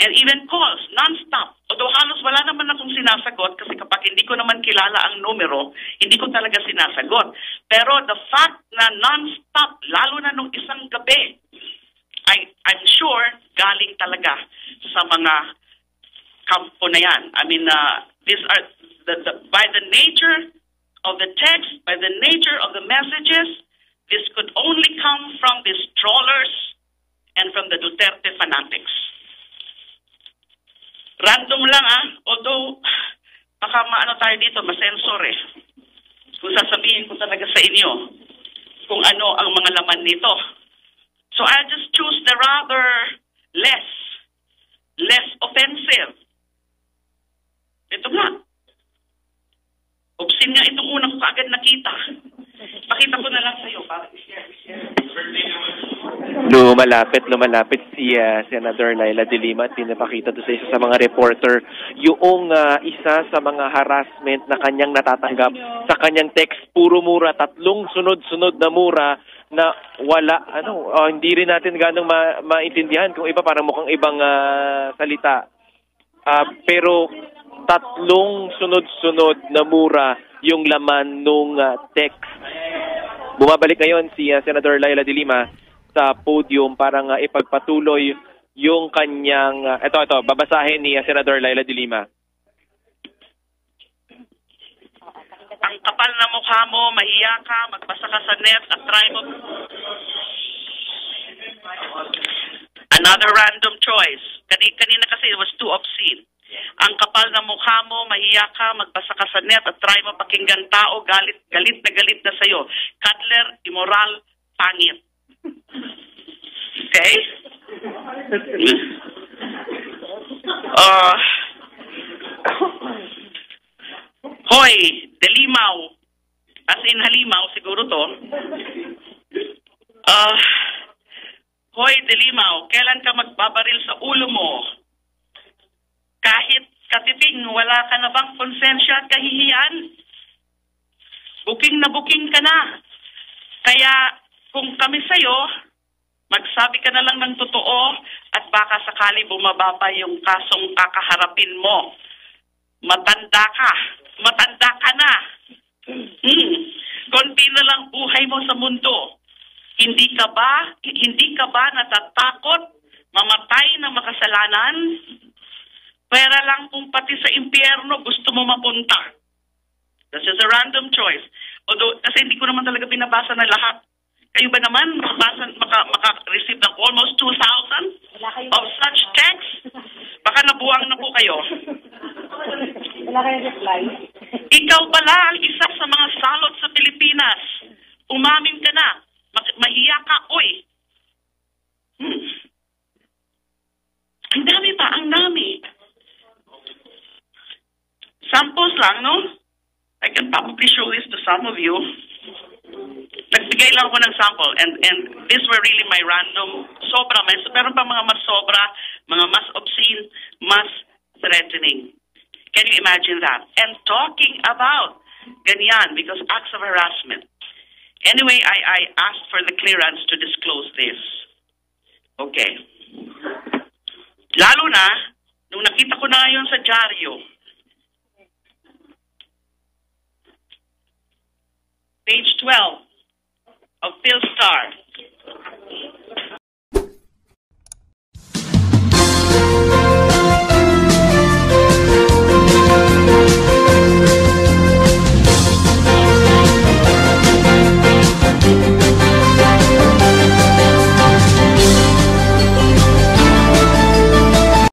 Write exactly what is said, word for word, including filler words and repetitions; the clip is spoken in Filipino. and even calls, non-stop. Although halos wala naman akong sinasagot kasi kapag hindi ko naman kilala ang numero, hindi ko talaga sinasagot. Pero the fact na non-stop, lalo na nung isang gabi, I, I'm sure galing talaga sa mga kampo na yan. I mean, uh, these are the, the, by the nature of the text, by the nature of the messages, this could only come from these trawlers and from the Duterte fanatics. Random lang ah, although baka maano tayo dito, masensor eh. Kung sasabihin ko talaga sa inyo kung ano ang mga laman nito. So I just choose the rather less, less offensive. Ito nga. Obscene nga itong unang ko agad nakita. Pakita ko na lang sa iyo para i-share, share. Lumalapit, lumalapit si uh, Senator Leila de Lima at pinapakita doon sa isa sa mga reporter yung uh, isa sa mga harassment na kanyang natatanggap sa kanyang text, puro mura, tatlong sunod-sunod na mura na wala, ano, uh, hindi rin natin ganong ma maintindihan kung iba, parang mukhang ibang uh, salita. Uh, pero tatlong sunod-sunod na mura yung laman nung uh, text. Bumabalik ngayon si uh, Senator Leila de Lima sa podium para nga uh, ipagpatuloy yung kanyang, uh, ito, ito, babasahin ni uh, Senator Leila de Lima. Ang kapal na mukha mo, mahiya ka, magbasa ka sa net at try mo. Another random choice. Kani kanina kasi it was too obscene. Ang kapal na mukha mo, mahiya ka, magbasa ka sa net at try mo pakinggan tao, galit, galit na galit na sa'yo. Cuddler, immoral, pangit. Okay? Uh, Hoy, Delimaw, as in halimaw siguro to. Uh, Hoy, Delimaw, kailan ka magbabaril sa ulo mo? Kahit katiping, wala ka na bang konsensya at kahihiyan? Buking na buking ka na. Kaya kung kami sa'yo, magsabi ka na lang ng totoo at baka sakali bumaba pa yung kasong kakaharapin mo. Matanda ka. Matanda ka na. Hmm. Konti na lang buhay mo sa mundo. Hindi ka ba, hindi ka ba natatakot mamatay na makasalanan? Pera lang kung pati sa impyerno gusto mo mapunta. This is a random choice. Although, kasi hindi ko naman talaga pinabasa na lahat. Kayo ba naman mabasa, maka, maka-receive ng almost two thousand of such texts? Baka nabuwang na po kayo. Wala kayong reply. Ikaw pala ang isa sa mga salot sa Pilipinas. Umamin ka na. Mahiya ka, oy. Hmm. Ang dami pa, ang dami. Samples lang, no? I can probably show this to some of you. Nagbigay lang ako ng sample, and and these were really my random, sobra, may, meron pa mga mas sobra, mga mas obscene, mas threatening. Can you imagine that? And talking about ganyan, because acts of harassment. Anyway, I, I asked for the clearance to disclose this. Okay. Lalo na, nung nakita ko na yun sa dyaryo, page twelve of Bill Starr.